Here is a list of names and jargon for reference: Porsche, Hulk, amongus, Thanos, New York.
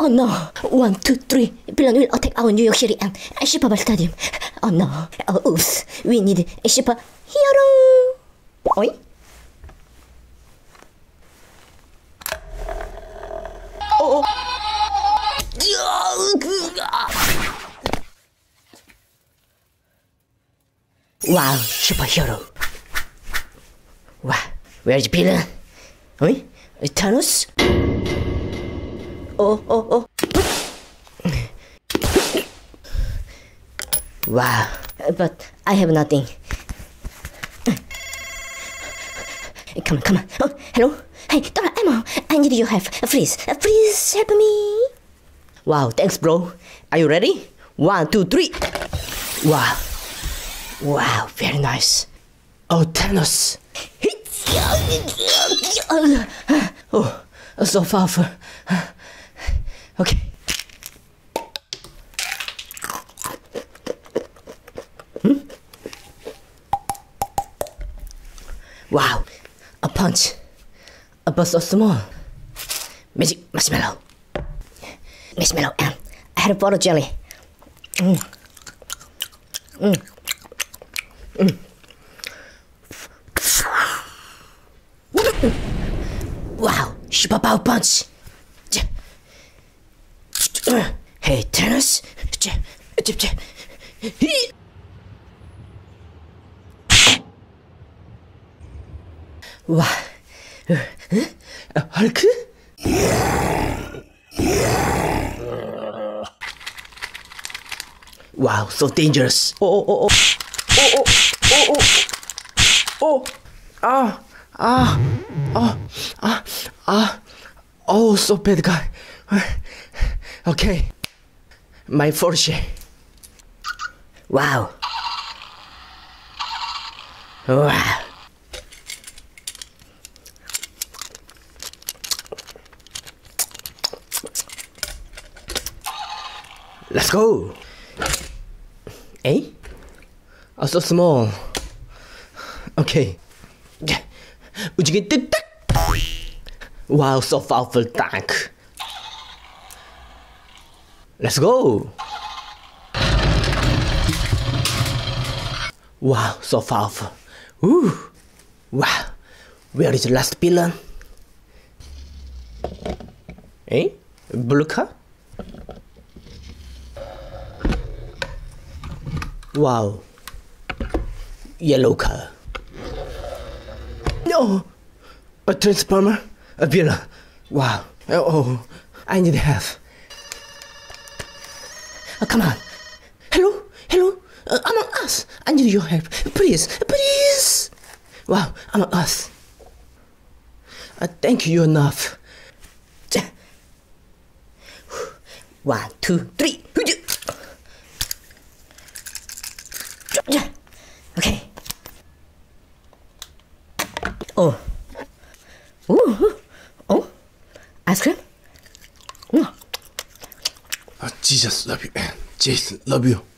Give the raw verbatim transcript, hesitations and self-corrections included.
Oh no! One, two, three. Blon will attack our New York City and Ashipabal Stadium. Oh no! Oh oops! We need Ashipa hero. Oi! Oh! Wow! Superhero! Wow! Where's the villain? Oi! Thanos? Oh, oh, oh. Wow. But I have nothing. Come on, come on. Oh, hello? Hey, Dora, Emma. I need your help. Please, please help me. Wow, thanks, bro. Are you ready? One, two, three. Wow. Wow, very nice. Oh, Thanos. Oh, so far for... Okay. Hmm? Wow, a punch, a burst of small magic marshmallow, marshmallow, and I had a bottle of jelly. Mm. Mm. Mm. Wow, super power punch. Hey, Thanos! Wow! Hulk? Wow, so dangerous! Oh, oh, oh, oh, oh, oh, oh, ah, ah, ah, ah, ah, oh, so bad guy. Okay. My Porsche. Wow. Wow. Let's go. Eh? Oh, so small. Okay. Would you get the duck? Wow, so powerful tank. Let's go! Wow, so powerful. Ooh. Wow, where is the last villain? Eh? Blue car? Wow. Yellow car. No! A transformer? A villain. Wow. Oh, I need help. Oh, come on. Hello? Hello? Uh, Among Us. I need your help. Please. Please. Wow. Among Us. I thank you enough. One, two, three. Okay. Oh. Ooh. Oh. Ice cream? Oh, Jesus love you, and Jason love you.